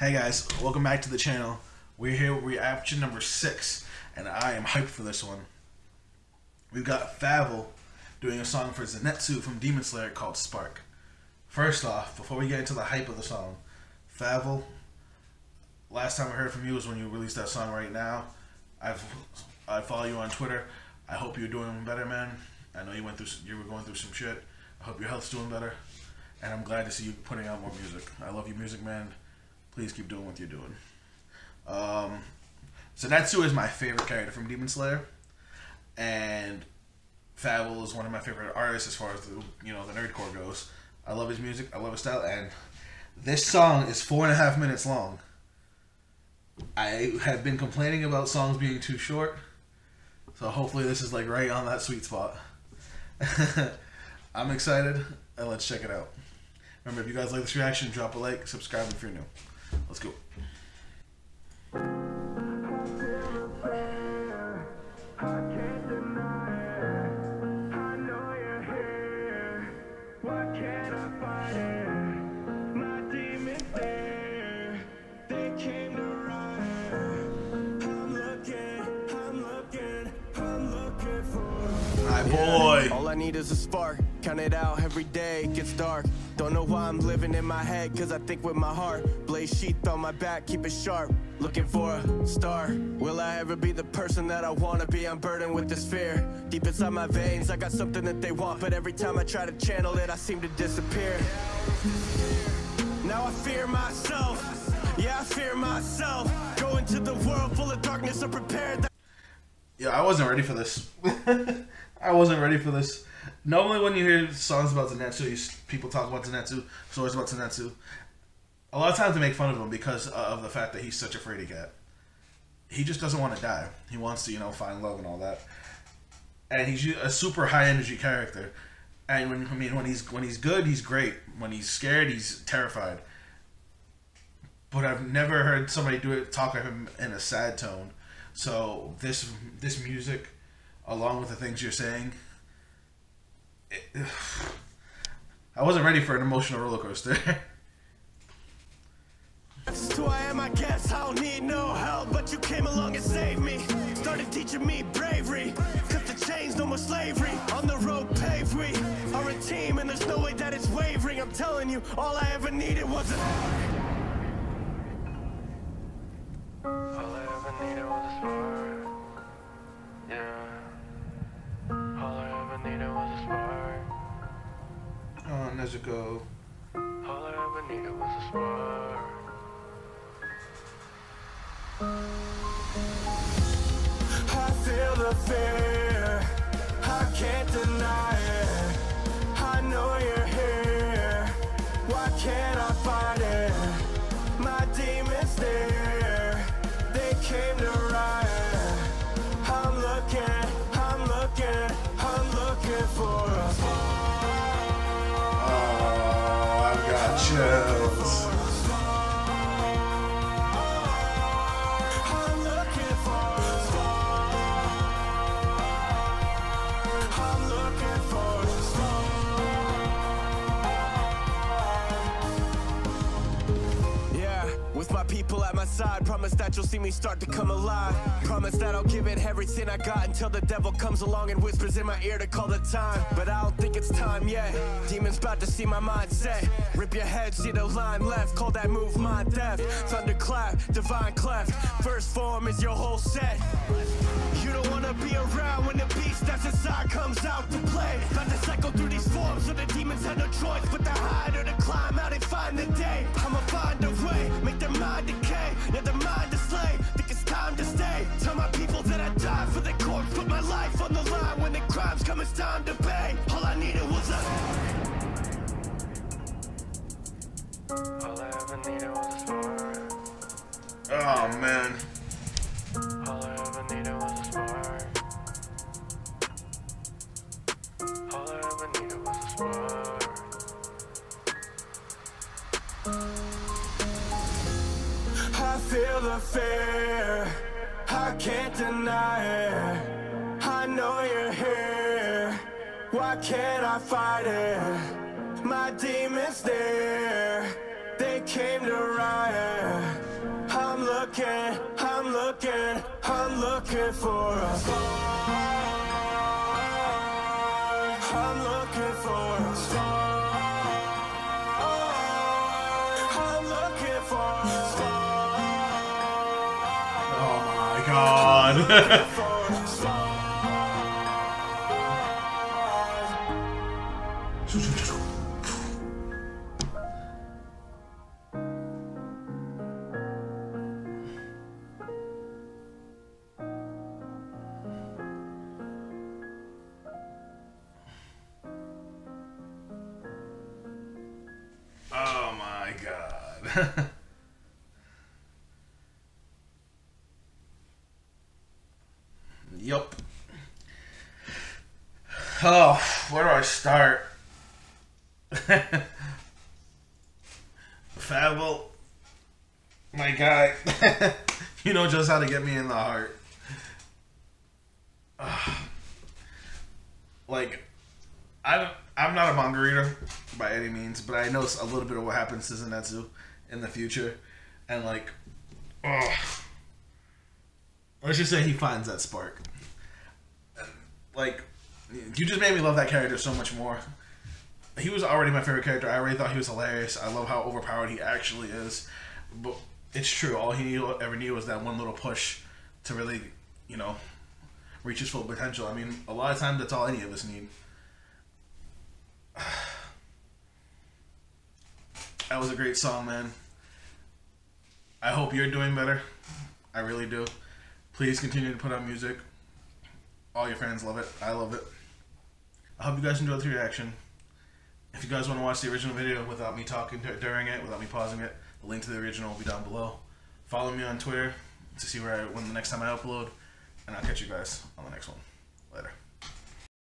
Hey guys, welcome back to the channel. We're here with reaction number 6, and I am hyped for this one. We've got Fabvl doing a song for Zenitsu from Demon Slayer called Spark. First off, before we get into the hype of the song, Fabvl, last time I heard from you was when you released that song Right Now. I follow you on Twitter. I hope you're doing better, man. I know you were going through some shit. I hope your health's doing better, and I'm glad to see you putting out more music. I love your music, man. Please keep doing what you're doing. Zenitsu is my favorite character from Demon Slayer, and Fabvl is one of my favorite artists as far as the nerdcore goes. I love his music, I love his style, and this song is 4.5 minutes long. I have been complaining about songs being too short, so hopefully this is like right on that sweet spot. I'm excited, and let's check it out. Remember, if you guys like this reaction, drop a like, subscribe if you're new. Let's go. Boy. All I need is a spark. Count it out every day, it gets dark. Don't know why I'm living in my head, cause I think with my heart. Blaze sheath on my back, keep it sharp. Looking for a star. Will I ever be the person that I wanna be? I'm burdened with this fear. Deep inside my veins, I got something that they want, but every time I try to channel it, I seem to disappear. Now I fear myself. Yeah, I fear myself. Go into the world full of darkness, I'm prepared. Yeah, I wasn't ready for this. I wasn't ready for this. Normally when you hear songs about Zenitsu, people talk about Zenitsu, stories about Zenitsu. A lot of times they make fun of him because of the fact that he's such a fraidy cat. He just doesn't want to die. He wants to, find love and all that. And he's a super high energy character. And when he's good, he's great. When he's scared, he's terrified. But I've never heard somebody talk of him in a sad tone. So this music, along with the things you're saying, I wasn't ready for an emotional roller coaster. That's who I am, I guess. I don't need no help, but you came along and saved me. Started teaching me bravery. Cut the chains, no more slavery. On the road paved we are a team, and there's no way that it's wavering. I'm telling you, all I ever needed was a spark. Yeah. Oh, Nezuko. All I ever needed was a spark. I feel the fear. I can't deny it. I know you're here. Why can't I fight it? My demons there. They came to riot. I'm looking for a spark. Chills. People at my side, promise that you'll see me start to come alive. Promise that I'll give it everything I got until the devil comes along and whispers in my ear to call the time. But I don't think it's time yet. Demons about to see my mindset. Rip your head, see the line left. Call that move mind theft. Thunderclap, divine cleft. First form is your whole set. You don't wanna be around when the beast that's inside comes out to play. Got to cycle through these forms, so the demons have no choice but to hide or to climb out and find the day. I'ma find a way, make their mind decay, let their mind to slay. Think it's time to stay. Tell my people that I died for the corpse, put my life on the line. When the crimes come, it's time to pay. All I needed was a spark. All I ever needed was a spark. Oh man. All I ever needed was a spark. All I ever needed was a spark. I feel the fear. I can't deny it. I know you're here. Why can't I fight it? My demons there. They came to riot. looking, I'm looking for a spark. I'm looking for a spark. I'm looking for a spark. Oh my god. Yup. Oh, where do I start? Fabvl, my guy. You know just how to get me in the heart. Like, I'm not a manga reader by any means, but I know a little bit of what happens to Zenitsu in the future, and like, let's just say he finds that spark. Like, you just made me love that character so much more. He was already my favorite character. I already thought he was hilarious. I love how overpowered he actually is. But it's true, all he ever needed was that one little push to really, you know, reach his full potential. I mean, a lot of times that's all any of us need. That was a great song, man. I hope you're doing better. I really do. Please continue to put out music. All your fans love it. I love it. I hope you guys enjoyed the reaction. If you guys want to watch the original video without me talking during it, without me pausing it, the link to the original will be down below. Follow me on Twitter to see when the next time I upload, and I'll catch you guys on the next one. Later.